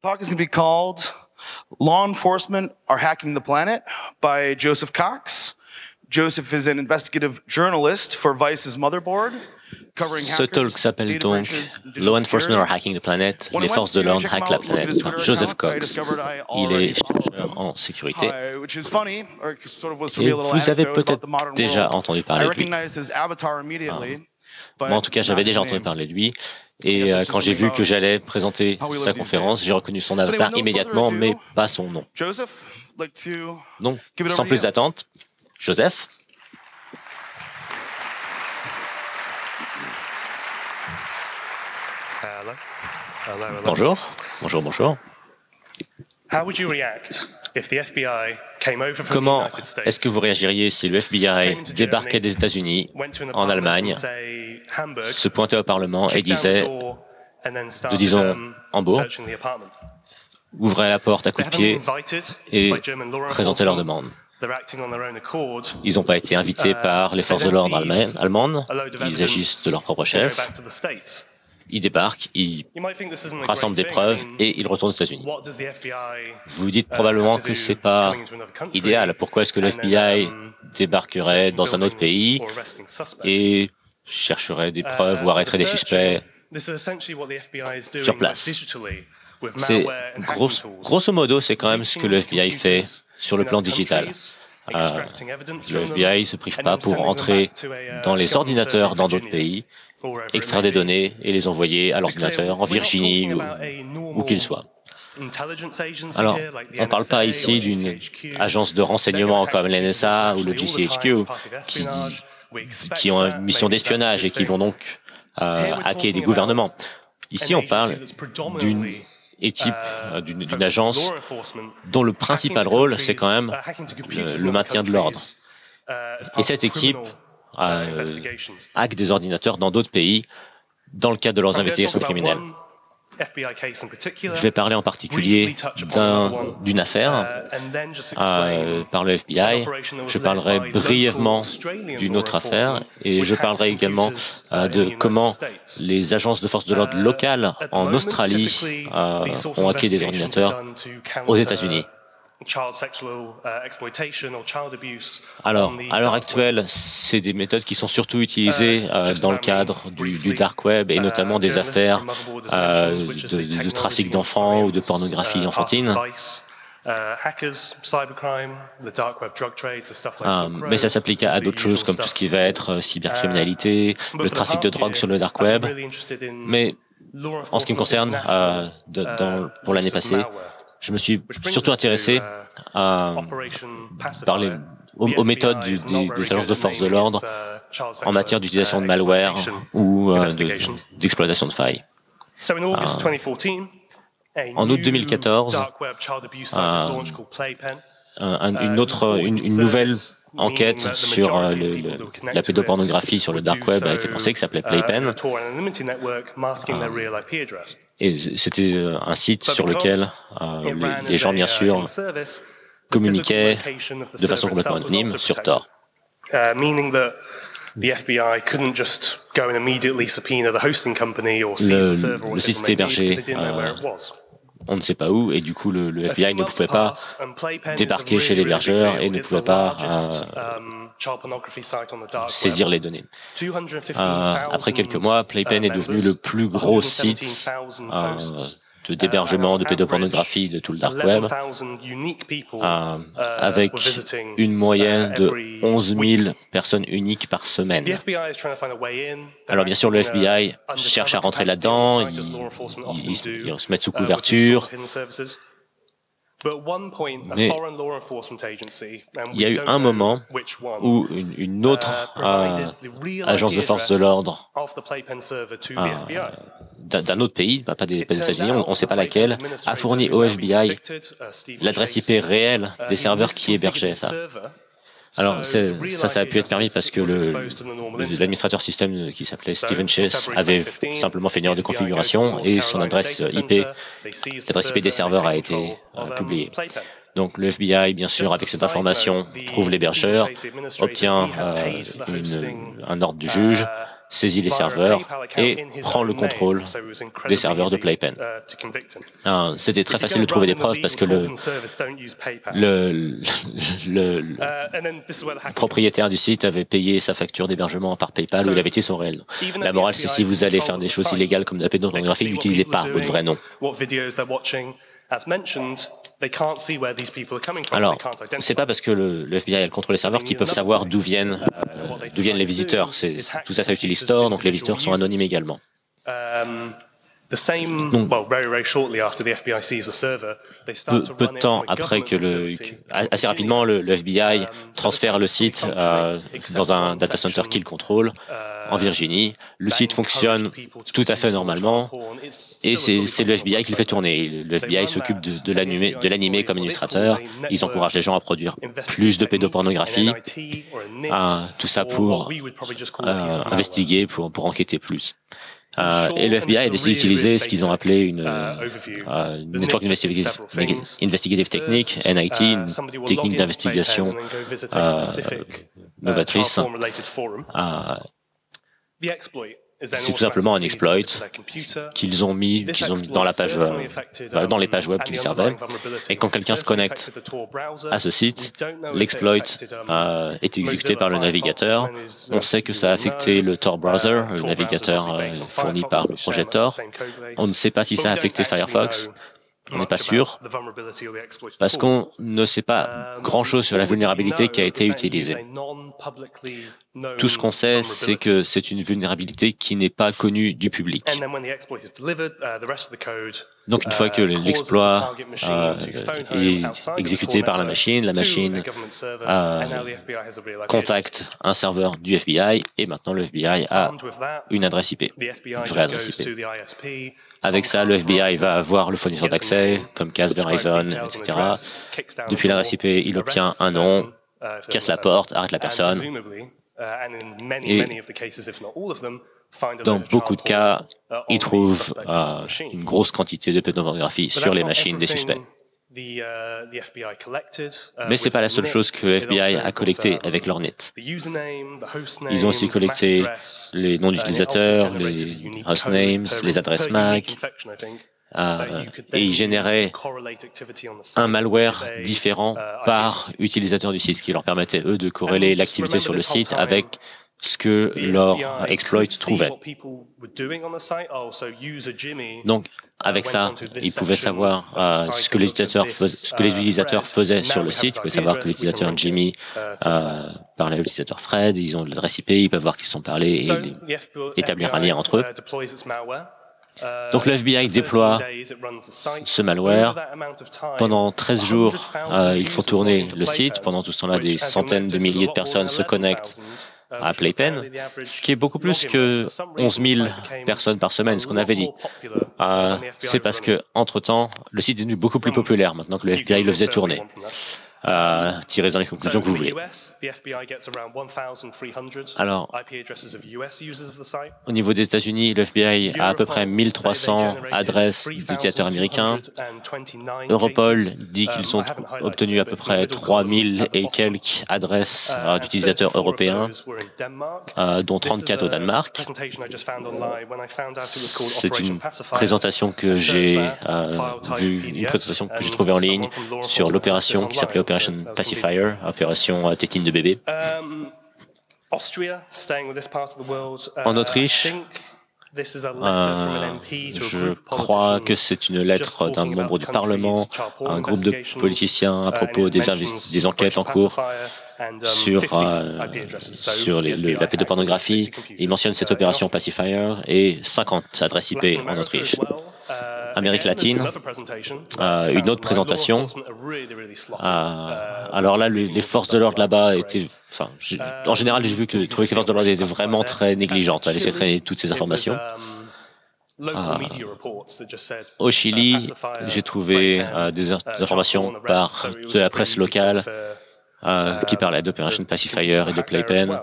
Talk is going to be called Law Enforcement Are Hacking the Planet by Joseph Cox. Joseph is an investigative journalist for Vice's Motherboard. Ce talk s'appelle donc Law Enforcement are Hacking the Planet, les forces de l'ordre hackent la planète. Joseph Cox, il est chercheur en sécurité. Et vous avez peut-être déjà entendu parler de lui. Moi, en tout cas, j'avais déjà entendu parler de lui. Et quand j'ai vu que j'allais présenter sa conférence, j'ai reconnu son avatar immédiatement, mais pas son nom. Donc, sans plus attendre, Joseph. Bonjour. Bonjour, bonjour. Comment est-ce que vous réagiriez si le FBI débarquait des États-Unis en Allemagne, se pointait au Parlement et disait, nous disons, Hambourg, ouvrait la porte à coups de pied et présentait leur demande? Ils n'ont pas été invités par les forces de l'ordre allemandes, ils agissent de leur propre chef. Ils débarquent, ils rassemblent des preuves et ils retournent aux États-Unis. Vous dites probablement que ce n'est pas idéal. Pourquoi est-ce que le FBI débarquerait dans un autre pays et chercherait des preuves ou arrêterait des suspects sur place? Grosso modo, c'est quand même ce que le FBI fait sur le plan digital. Le FBI ne se prive pas pour entrer dans les ordinateurs dans d'autres pays, extraire des données et les envoyer à l'ordinateur en Virginie ou où qu'il soit. Alors, on ne parle pas ici d'une agence de renseignement comme l'NSA ou le GCHQ qui ont une mission d'espionnage et qui vont donc hacker des gouvernements. Ici, on parle d'une équipe d'une agence dont le principal rôle, c'est quand même le maintien de l'ordre. Et cette équipe hack des ordinateurs dans d'autres pays dans le cadre de leurs investigations criminelles. Je vais parler en particulier d'une affaire par le FBI, je parlerai brièvement d'une autre affaire et je parlerai également de comment les agences de force de l'ordre locales en Australie ont hacké des ordinateurs aux États-Unis. Alors, à l'heure actuelle, c'est des méthodes qui sont surtout utilisées dans le cadre du dark web et notamment des affaires de trafic d'enfants ou de pornographie enfantine. Mais ça s'applique à d'autres choses comme tout ce qui va être cybercriminalité, le trafic de drogue sur le dark web. Mais en ce qui me concerne, pour l'année passée, je me suis surtout intéressé aux méthodes des agences de force de l'ordre en matière d'utilisation de malware ou d'exploitation de failles. En août 2014, une nouvelle enquête sur la pédopornographie sur le dark web a été lancée qui s'appelait Playpen. Et c'était un site sur lequel les gens, bien sûr, communiquaient de façon complètement anonyme sur Tor. Le site était hébergé on ne sait pas où, et du coup le FBI ne pouvait pas débarquer chez l'hébergeur et ne pouvait pas saisir les données. Après quelques mois, Playpen est devenu le plus gros site d'hébergement de pédopornographie de tout le dark web, avec une moyenne de 11 000 personnes uniques par semaine. Alors bien sûr, le FBI cherche à rentrer là-dedans, ils se mettent sous couverture, mais il y a eu un moment où une autre agence de force de l'ordre d'un autre pays, pas des États-Unis, on ne sait pas laquelle, a fourni au FBI l'adresse IP réelle des serveurs qui hébergeaient ça. Alors, ça a pu être permis parce que l'administrateur système qui s'appelait Stephen Chase avait simplement fait une erreur de configuration et son adresse IP, l'adresse IP des serveurs a été publiée. Donc, le FBI, bien sûr, avec cette information, trouve l'hébergeur, obtient un ordre du juge saisit les serveurs et prend le contrôle des serveurs de Playpen. C'était très facile de trouver des preuves parce que le propriétaire du site avait payé sa facture d'hébergement par PayPal où il avait dit son réel nom. La morale, c'est si vous allez faire des choses illégales comme de la pédopornographie, n'utilisez pas votre vrai nom. Alors, c'est pas parce que le FBI a le contrôle des serveurs qu'ils peuvent savoir d'où viennent les visiteurs. Tout ça, ça utilise Tor, donc les visiteurs sont anonymes également. Donc, peu de temps après que assez rapidement, le FBI transfère le site dans un data center qu'il contrôle en Virginie. Le site fonctionne tout à fait normalement et c'est le FBI qui le fait tourner. Le FBI s'occupe de l'animer comme administrateur. Ils encouragent les gens à produire plus de pédopornographie, tout ça pour investiguer, pour enquêter plus. Et le FBI a décidé d'utiliser ce qu'ils ont appelé une network investigative technique, NIT, une technique d'investigation novatrice. C'est tout simplement un exploit qu'ils ont mis dans les pages web qu'ils servaient. Et quand quelqu'un se connecte à ce site, l'exploit est exécuté par le navigateur. On sait que ça a affecté le Tor Browser, le navigateur fourni par le projet Tor. On ne sait pas si ça a affecté Firefox. On n'est pas sûr, parce qu'on ne sait pas grand-chose sur la vulnérabilité qui a été utilisée. Tout ce qu'on sait, c'est que c'est une vulnérabilité qui n'est pas connue du public. Donc, une fois que l'exploit est exécuté par la machine contacte un serveur du FBI, et maintenant le FBI a une adresse IP, une vraie adresse IP. Avec ça, le FBI va avoir le fournisseur d'accès, Comcast, Verizon, etc. Depuis l'adresse IP, il obtient un nom, casse la porte, arrête la personne. Et dans beaucoup de cas, ils trouvent une grosse quantité de pédopornographie sur les machines des suspects. Mais ce n'est pas la seule chose que le FBI a collectée avec leur NIT. Ils ont aussi collecté les noms d'utilisateurs, les hostnames, les adresses MAC, et ils généraient un malware différent par utilisateur du site, ce qui leur permettait, eux, de corréler l'activité sur le site avec ce que leur exploit trouvait. Donc, avec ça, ils pouvaient savoir ce que les utilisateurs faisaient sur le site. Ils pouvaient savoir que l'utilisateur Jimmy parlait à l'utilisateur Fred, ils ont l'adresse IP, ils peuvent voir qu'ils se sont parlé et établir un lien entre eux. Donc le FBI déploie ce malware. Pendant 13 jours, ils font tourner le site. Pendant tout ce temps-là, des centaines de milliers de personnes se connectent à Playpen, ce qui est beaucoup plus que 11 000 personnes par semaine, ce qu'on avait dit. C'est parce que, entre-temps, le site est devenu beaucoup plus populaire maintenant que le FBI le faisait tourner. Tirez dans les conclusions que vous voulez. Alors, au niveau des États-Unis, le FBI a à peu près 1300 adresses d'utilisateurs américains. Europol dit qu'ils ont obtenu à peu près 3000 et quelques adresses d'utilisateurs européens, dont 34 au Danemark. C'est une présentation que j'ai vue, une présentation que j'ai trouvée en ligne sur l'opération qui s'appelait Operation Pacifier, opération tétine de bébé. En Autriche, je crois que c'est une lettre d'un membre du Parlement, un groupe de politiciens à propos des enquêtes en cours sur la pédopornographie. Il mentionne cette opération Pacifier et 50 adresses IP en Autriche. Amérique latine, une autre présentation. Alors là, les forces de l'ordre là-bas étaient... Enfin, en général, j'ai trouvé que les forces de l'ordre étaient vraiment très négligentes à laisser traîner toutes ces informations. Au Chili, j'ai trouvé des informations par de la presse locale qui parlait d'Operation Pacifier et de Playpen.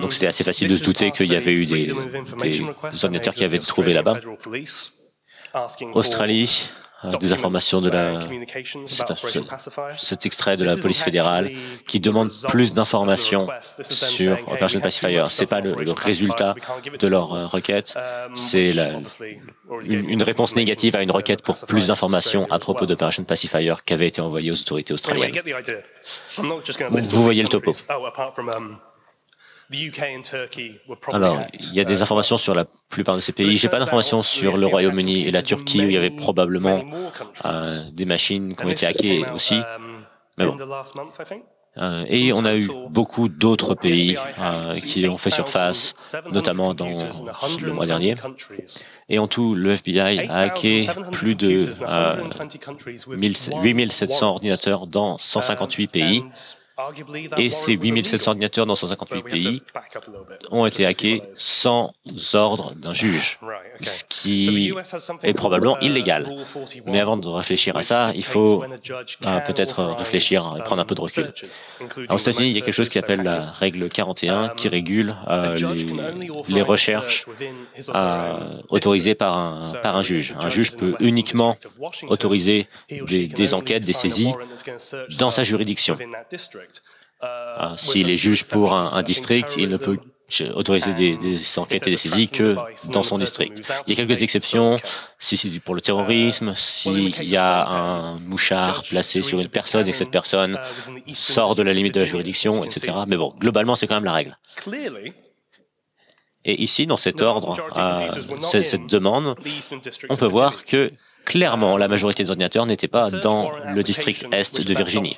Donc c'était assez facile de se douter qu'il y avait eu des ordinateurs qui avaient été trouvés là-bas. Australie, des informations de la... Cet extrait de la police fédérale qui demande plus d'informations sur Operation Pacifier. C'est pas le résultat de leur requête, c'est une réponse négative à une requête pour plus d'informations à propos d'Operation Pacifier qui avait été envoyée aux autorités australiennes. Vous voyez le topo. Alors, il y a des informations sur la plupart de ces pays. J'ai pas d'informations sur le Royaume-Uni et la Turquie, où il y avait probablement des machines qui ont été hackées aussi. Mais bon. Et on a eu beaucoup d'autres pays qui ont fait surface, notamment dans le mois dernier. Et en tout, le FBI a hacké plus de 8700 ordinateurs dans 158 pays. Et ces 8700 ordinateurs dans 158 pays ont été hackés sans ordre d'un juge, ce qui est probablement illégal. Mais avant de réfléchir à ça, il faut peut-être réfléchir et prendre un peu de recul. Alors, aux États-Unis, il y a quelque chose qui s'appelle la règle 41, qui régule les recherches autorisées par un juge. Un juge peut uniquement autoriser des enquêtes, des saisies dans sa juridiction. S'il est juge pour un district, il ne peut autoriser des enquêtes et des saisies que dans son district. Il y a quelques exceptions, si c'est pour le terrorisme, s'il y a un mouchard placé sur une personne et que cette personne sort de la limite de la juridiction, etc. Mais bon, globalement, c'est quand même la règle. Et ici, dans cet ordre, cette demande, on peut voir que clairement, la majorité des ordinateurs n'étaient pas dans le district Est de Virginie.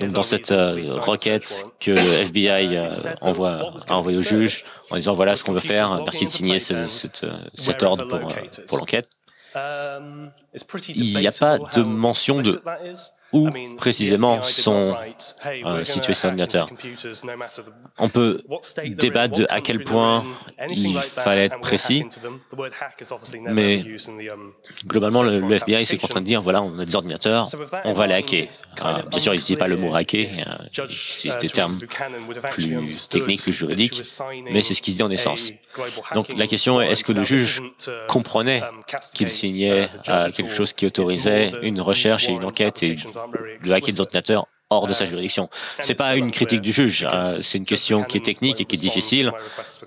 Donc dans cette requête que le FBI a envoyée au juge en disant voilà ce qu'on veut faire, merci de signer cet ordre pour l'enquête, il n'y a pas de mention de où précisément sont situés ces ordinateurs. On peut débattre de à quel point il fallait être précis, mais globalement, le FBI s'est contraint de dire, voilà, on a des ordinateurs, on va les hacker. Bien sûr, ils n'utilisent pas le mot hacker, c'est des termes plus techniques, plus juridiques, mais c'est ce qui se dit en essence. Donc la question est, est-ce que le juge comprenait qu'il signait quelque chose qui autorisait une recherche et une enquête et de hacker des ordinateurs hors de sa juridiction. C'est pas une critique du juge, c'est une question qui est technique et qui est difficile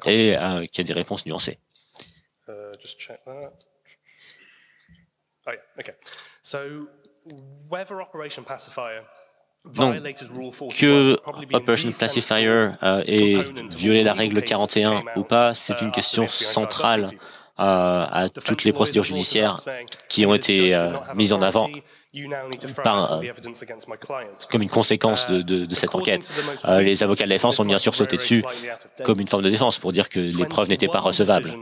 et qui a des réponses nuancées. Donc, que Operation Pacifier ait violé la règle 41 ou pas, c'est une question centrale à toutes les procédures judiciaires qui ont été mises en avant comme une conséquence de cette enquête. Les avocats de la défense ont bien sûr sauté dessus comme une forme de défense pour dire que les preuves n'étaient pas recevables.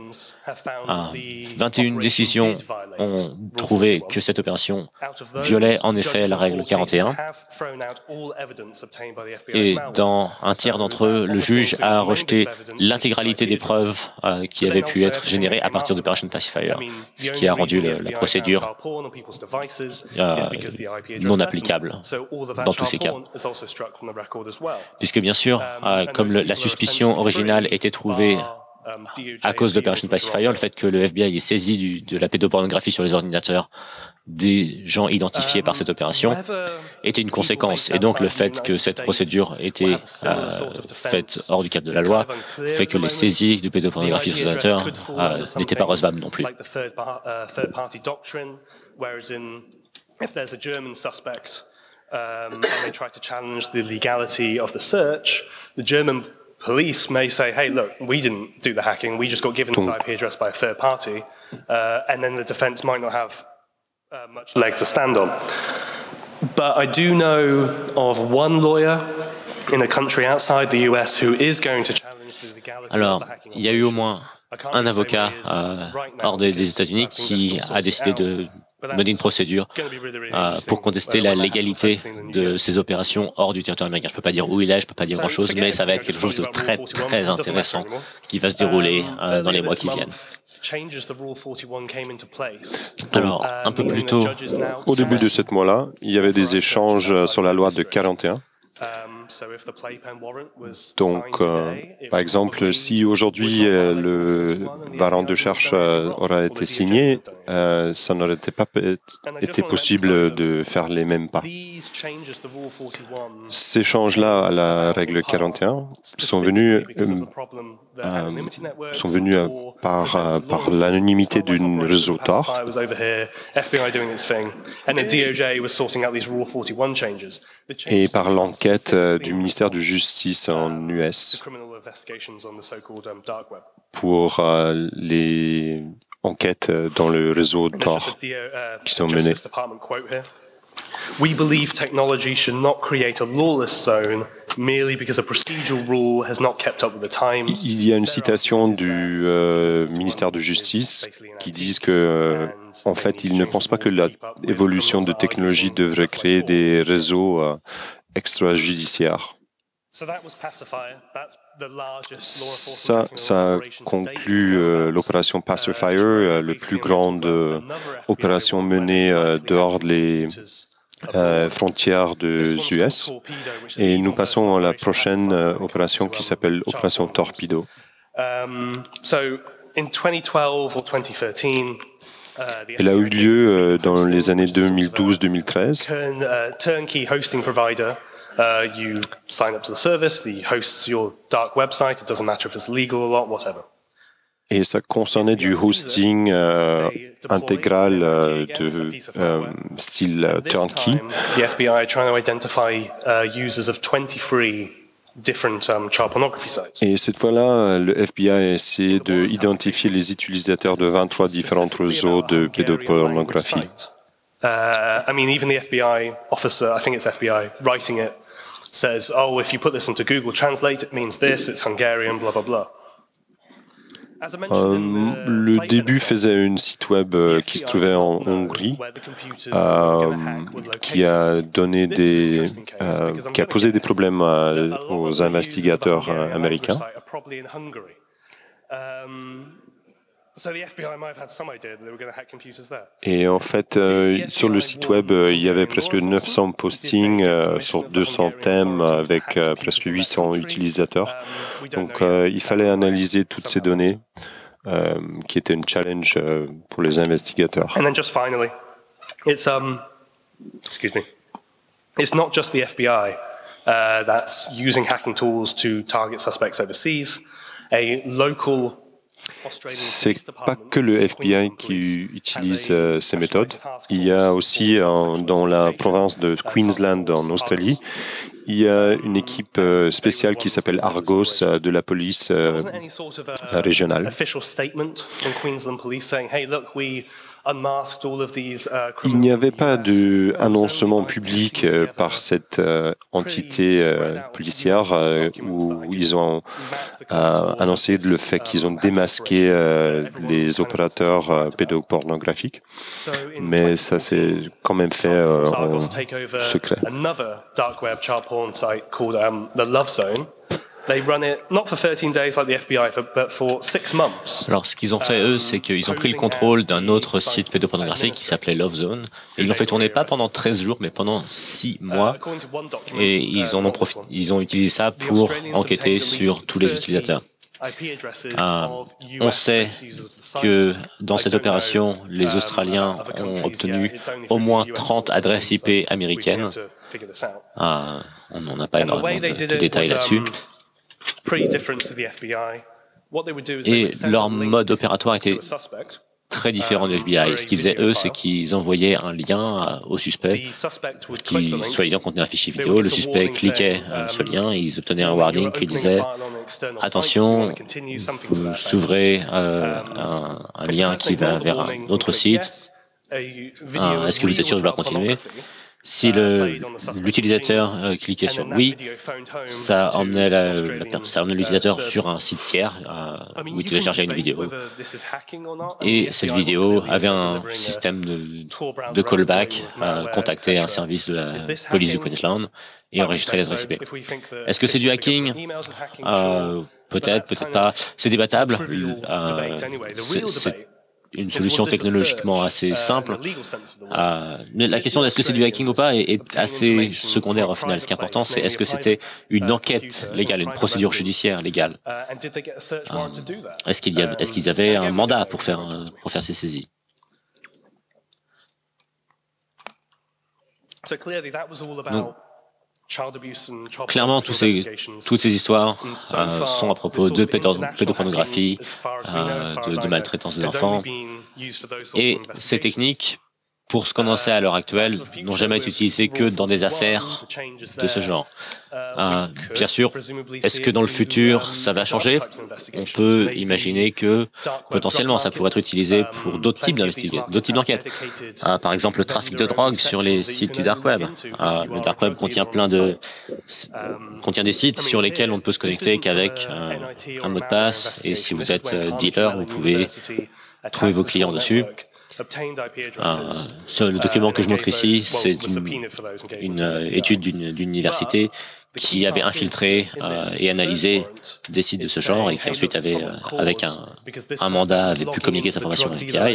21 décisions ont trouvé que cette opération violait en effet la règle 41. Et dans un tiers d'entre eux, le juge a rejeté l'intégralité des preuves qui avaient pu être générées à partir d'Operation Pacifier, ce qui a rendu la procédure non applicable dans tous ces cas. Puisque bien sûr, comme la suspicion originale était trouvée à cause d'Operation Pacifier, le fait que le FBI ait saisi de la pédopornographie sur les ordinateurs des gens identifiés par cette opération était une conséquence. Et donc le fait que cette procédure était faite hors du cadre de la loi fait que les saisies de pédopornographie sur les ordinateurs n'étaient pas recevables non plus. If there's a German suspect and they try to challenge the legality of the search, the German police may say, hey, look, we didn't do the hacking, we just got given this IP address by a third party, and then the defense might not have much leg to stand on. But I do know of one lawyer in a country outside the US who is going to challenge the legality of the hacking. Alors, il y a eu au moins un avocat hors des États-Unis qui a décidé de mener une procédure pour contester la légalité de ces opérations hors du territoire américain. Je ne peux pas dire où il est, je ne peux pas dire grand-chose, mais ça va être quelque chose de très, très intéressant qui va se dérouler dans les mois qui viennent. Alors, un peu plus tôt, au début de ce mois-là, il y avait des échanges sur la loi de 41. Donc, par exemple, si aujourd'hui le warrant de charge aurait été signé, ça n'aurait pas été possible de faire les mêmes pas. Ces changes-là à la règle 41 sont venus par l'anonymité d'une réseau Tor. Et par l'enquête du ministère de Justice en US pour les enquêtes dans le réseau Tor qui sont menées. We believe technology should not create a lawless zone merely because a procedural rule has not kept up with the times. Il y a une citation du ministère de Justice qui dit que, en fait, ils ne pensent pas que l'évolution de technologie devrait créer des réseaux extrajudiciaires. Ça conclut l'opération Pacifier, la plus grande opération menée dehors des frontières des US. Et nous passons à la prochaine opération qui s'appelle Opération Torpedo. Elle a eu lieu dans les années 2012-2013. You sign up to the service, the hosts your dark website, it doesn't matter if it's legal or not, whatever. Et ça concernait du hosting intégral de style turnkey. The FBI trying to identify users of 23 different child pornography sites. Et cette fois-là, le FBI a essayé d'identifier les utilisateurs de 23 différents réseaux de pédopornographie. Even the FBI officer, I think it's FBI, writing it, says, oh, if you put this into Google Translate, it means this, it's Hungarian, blah, blah, blah. Le début faisait un site web qui se trouvait en Hongrie, qui a posé des problèmes aux investigateurs américains. Et en fait, sur le site web, il y avait presque 900 postings sur 200 thèmes avec presque 800 utilisateurs. Donc, il fallait analyser toutes ces données, qui était une challenge pour les investigateurs. It's not just the FBI that's using hacking tools to target suspects overseas. A local C'est pas que le FBI qui utilise ces méthodes. Il y a aussi dans la province de Queensland en Australie, il y a une équipe spéciale qui s'appelle Argos de la police régionale. Il n'y avait pas d'annoncement public par cette entité policière où ils ont annoncé le fait qu'ils ont démasqué les opérateurs pédopornographiques, mais ça s'est quand même fait en secret. Alors, ce qu'ils ont fait, eux, c'est qu'ils ont pris le contrôle d'un autre site pédopornographique qui s'appelait LoveZone. Ils l'ont fait tourner pas pendant 13 jours, mais pendant 6 mois. Et ils ont utilisé ça pour enquêter sur tous les utilisateurs. On sait que dans cette opération, les Australiens ont obtenu au moins 30 adresses IP américaines. On n'en a pas énormément de détails là-dessus. Et leur mode opératoire était très différent du FBI. Ce qu'ils faisaient, eux, c'est qu'ils envoyaient un lien au suspect qui, soi-disant, contenait un fichier vidéo. Le suspect cliquait ce lien et ils obtenaient un warning qui disait « Attention, vous s'ouvrez un lien qui va vers un autre site. Est-ce que vous êtes sûr de vouloir continuer ?» Si l'utilisateur cliquait sur « oui », ça emmenait l'utilisateur sur un site tiers où il téléchargeait une vidéo. Et cette vidéo avait un système de callback, contactait un service de la police du Queensland et enregistrait les adresses IP. Est-ce que c'est du hacking? Peut-être, peut-être pas. C'est débattable. une solution technologiquement assez simple. La question de est-ce que c'est du hacking ou pas est assez secondaire au final. Ce qui est important, c'est est-ce que c'était une enquête légale, une procédure judiciaire légale. Est-ce qu'ils avaient un mandat pour faire ces saisies? Donc, clairement, toutes ces histoires sont à propos de pédopornographie, de maltraitance des enfants. Et ces techniques, pour ce qu'on en sait à l'heure actuelle, n'ont jamais été utilisées que dans des affaires de ce genre. Bien sûr, est-ce que dans le futur, ça va changer? On peut imaginer que potentiellement, ça pourrait être utilisé pour d'autres types d'enquêtes. Par exemple, le trafic de drogue sur les sites du dark web. Le dark web contient des sites sur lesquels on ne peut se connecter qu'avec un mot de passe. Et si vous êtes dealer, vous pouvez trouver vos clients dessus. Le document que je montre ici, c'est une étude d'une université qui avait infiltré et analysé des sites de ce genre et qui ensuite avait, avec un mandat, avait pu communiquer cette information à l'FBI.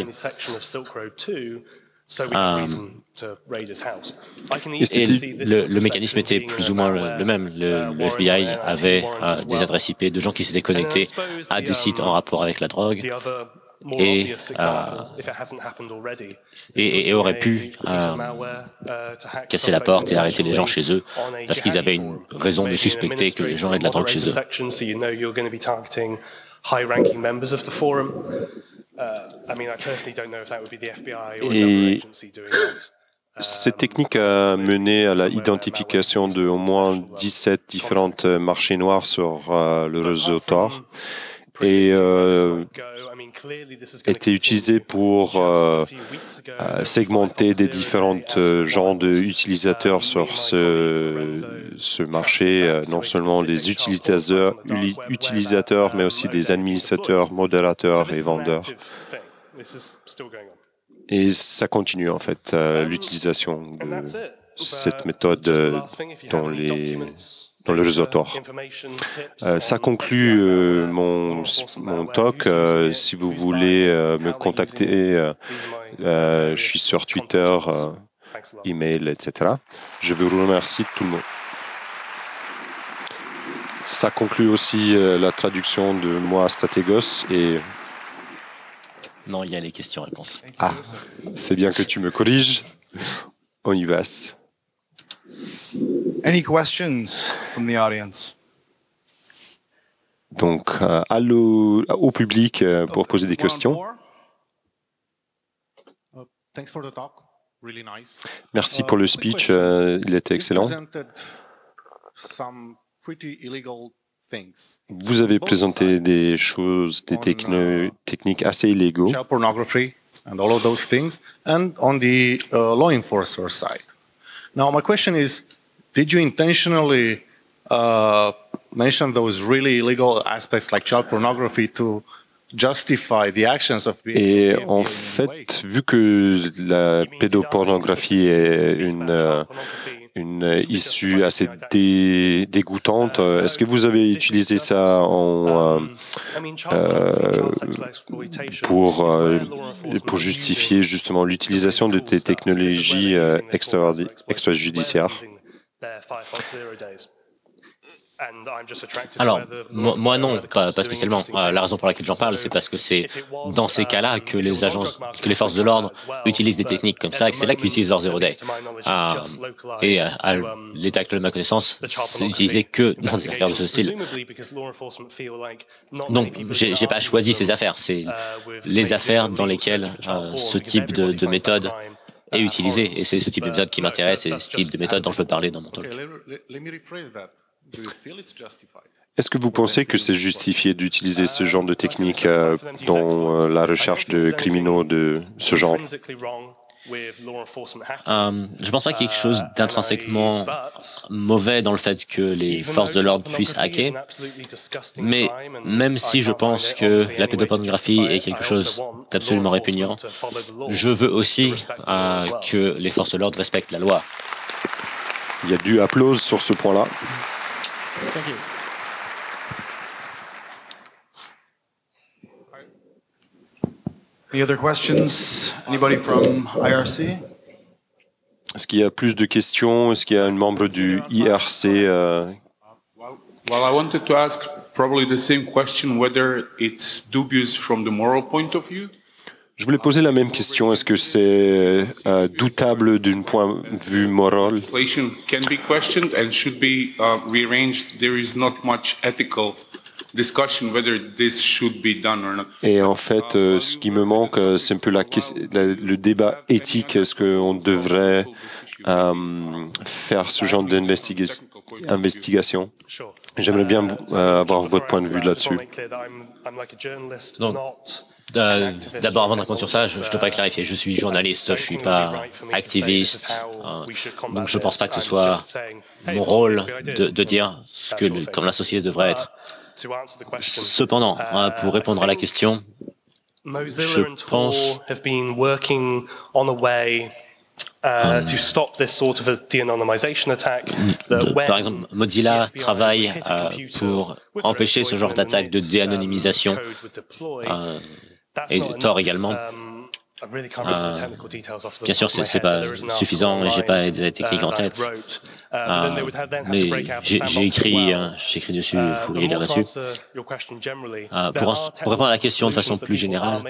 Et le mécanisme était plus ou moins le même. Le FBI avait des adresses IP de gens qui s'étaient connectés à des sites en rapport avec la drogue. Et aurait pu casser la porte et arrêter les gens chez eux parce qu'ils avaient une raison de suspecter que les gens aient de la drogue chez eux. Et cette technique a mené à l'identification de au moins 17 différents marchés noirs sur le réseau Tor. Et était utilisé pour segmenter des différents genres d'utilisateurs sur ce marché, non seulement les utilisateurs, mais aussi des administrateurs, modérateurs et vendeurs. Et ça continue, en fait, l'utilisation de cette méthode dans le réseau Tor. Ça conclut mon talk. Si vous voulez me contacter, je suis sur Twitter, email, etc. Je vous remercie tout le monde. Ça conclut aussi la traduction de moi à Stratégos et... Non, il y a les questions-réponses. Ah, c'est bien que tu me corriges. On y va. Any questions from the audience? Donc, au public pour poser des questions. Thanks for the talk. Really nice. Merci pour le speech, il était excellent. Vous avez présenté des choses, des techniques assez illégaux. Pornography and all of those things, and on the law enforcer side. Now, my question is, did you intentionally mention those really illegal aspects like child pornography to justify the actions of the... Et en fait, vu que la pédopornographie est une issue assez dégoûtante, est-ce que vous avez utilisé ça pour justifier justement l'utilisation de des technologies extrajudiciaires? Alors, moi non, pas spécialement. La raison pour laquelle j'en parle, c'est parce que c'est dans ces cas-là que les forces de l'ordre utilisent des techniques comme ça, et c'est là qu'ils utilisent leur zero-day. Et à l'état actuel de ma connaissance, c'est utilisé que dans des affaires de ce style. Donc, j'ai pas choisi ces affaires. C'est les affaires dans lesquelles ce type de méthode est utilisé. Et c'est ce type de méthode qui m'intéresse et ce type de méthode dont je veux parler dans mon talk. Est-ce que vous pensez que c'est justifié d'utiliser ce genre de technique dans la recherche de criminaux de ce genre? Je ne pense pas qu'il y ait quelque chose d'intrinsèquement mauvais dans le fait que les forces de l'ordre puissent hacker, mais même si je pense que la pédopornographie est quelque chose d'absolument répugnant, je veux aussi que les forces de l'ordre respectent la loi. Il y a du applause sur ce point-là. Any other questions? Anybody from IRC? Est-ce qu'il y a plus de questions? Est-ce qu'il y a un membre du IRC? Well, I wanted to ask probably the same question whether it's dubious from the moral point of view. Je voulais poser la même question. Est-ce que c'est doutable d'un point de vue moral? Can be questioned and should be rearranged. There is not much ethical discussion whether this should be done or not. Et en fait, ce qui me manque, c'est un peu le débat éthique. Est-ce qu'on devrait faire ce genre d'investigation? J'aimerais bien avoir votre point de vue là-dessus. D'abord, avant de répondre sur ça, je devrais clarifier. Je suis journaliste, je ne suis pas activiste. Donc, je ne pense pas que ce soit mon rôle de dire ce que comme la société devrait être. Cependant, pour répondre à la question, je pense... Par exemple, Mozilla travaille pour empêcher ce genre d'attaque de déanonymisation. Et Tor également. Bien sûr, c'est pas suffisant et j'ai pas les techniques en tête. Mais j'ai écrit, dessus, vous pouvez lire dessus. Pour répondre à la question de façon plus générale,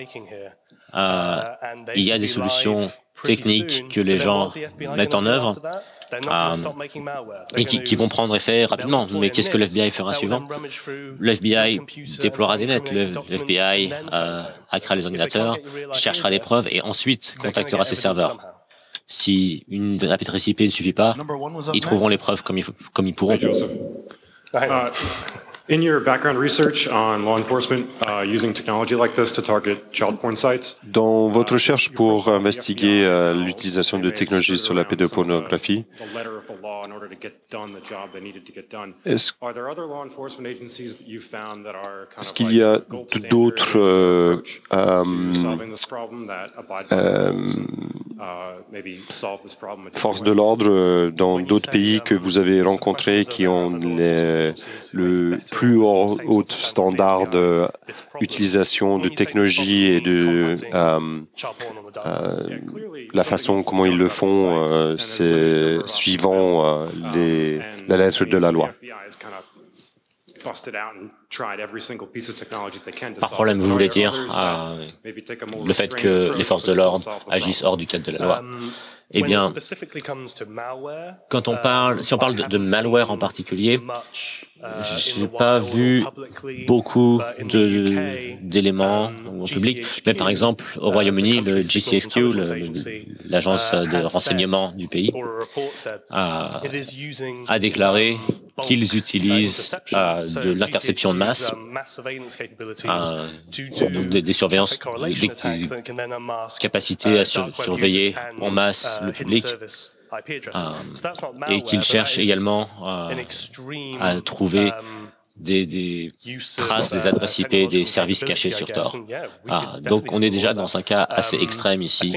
il y a des solutions techniques que les gens mettent en œuvre et qui vont prendre effet rapidement. Mais qu'est-ce que l'FBI fera suivant? L'FBI déploiera des nets. L'FBI hackera les ordinateurs, cherchera des preuves et ensuite contactera ses serveurs. Si une récipée ne suffit pas, ils trouveront les preuves comme ils pourront. In your background research on law enforcement using technology like this to target child porn sites. Dans votre recherche pour investiguer l'utilisation de technologies sur la pédopornographie, est-ce qu'il y a d'autres forces de l'ordre dans d'autres pays que vous avez rencontrés qui ont le plus haut standard d'utilisation de technologie et de la façon comment ils le font, c'est suivant la lettre de la loi. Par problème, vous voulez dire le fait que les forces de l'ordre agissent hors du cadre de la loi? Eh bien, quand on parle, si on parle de malware en particulier, j'ai pas vu beaucoup d'éléments en public, mais par exemple au Royaume-Uni, le GCHQ, l'agence de renseignement du pays, a déclaré qu'ils utilisent de l'interception de masse, des surveillances, des capacités à surveiller en masse le public, et qu'ils cherchent également à trouver des traces des adresses IP, des services cachés sur Tor. Donc on est déjà dans un cas assez extrême ici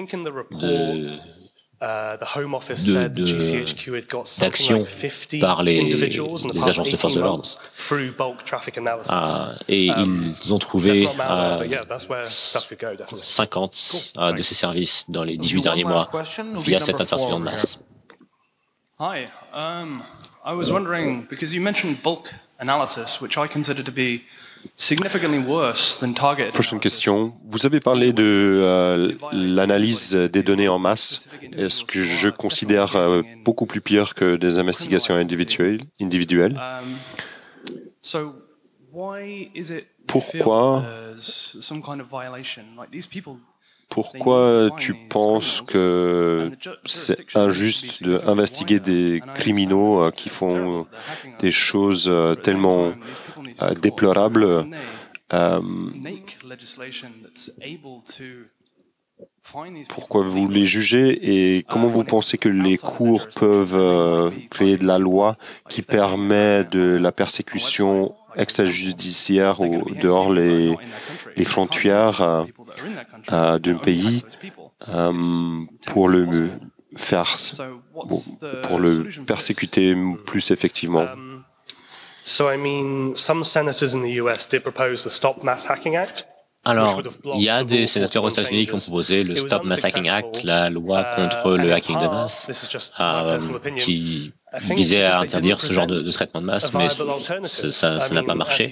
d'action par les agences de force de l'ordre. Et ils ont trouvé 50 de ces services dans les 18 derniers mois via cette interception de masse. Hi, I was wondering, because you mentioned bulk analysis, which I consider to be significantly worse than targeted. Prochaine question. Vous avez parlé de l'analyse des données en masse. Est-ce que je considère beaucoup plus pire que des investigations individuelles? Pourquoi tu penses que c'est injuste d'investiguer des criminels qui font des choses tellement déplorables? Pourquoi vous les jugez et comment vous pensez que les cours peuvent créer de la loi qui permet de la persécution extrajudiciaire ou dehors les frontières d'un pays pour le faire, pour le persécuter plus effectivement? Some senators in the US did propose the Stop Mass Hacking Act. Alors, il y a des sénateurs aux États-Unis qui ont proposé le Stop Mass Hacking Act, la loi contre le hacking de masse, qui visait à interdire ce genre de traitement de masse, mais ça n'a pas marché.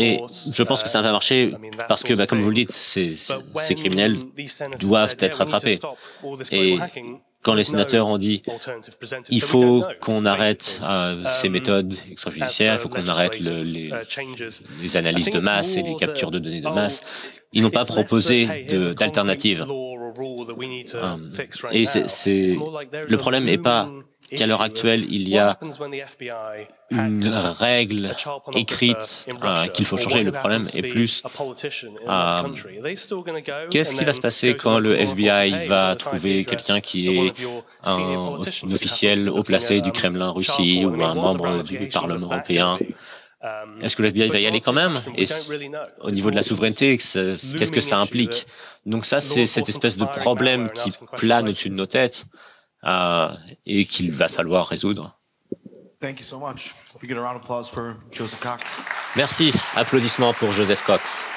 Et je pense que ça n'a pas marché parce que, comme vous le dites, ces criminels doivent être attrapés. Et quand les sénateurs ont dit « il faut qu'on arrête ces méthodes extrajudiciaires, il faut qu'on arrête les analyses de masse et les captures de données de masse », ils n'ont pas proposé d'alternative. Et le problème n'est pas qu'à l'heure actuelle, il y a une règle écrite qu'il faut changer. Le problème est plus qu'est-ce qui va se passer quand le FBI va trouver quelqu'un qui est un officiel haut placé du Kremlin Russie ou un membre du Parlement européen? Est-ce que le FBI va y aller quand même? Et au niveau de la souveraineté, qu'est-ce que ça implique? Donc ça, c'est cette espèce de problème qui plane au-dessus de nos têtes et qu'il va falloir résoudre. Merci. Applaudissements pour Joseph Cox.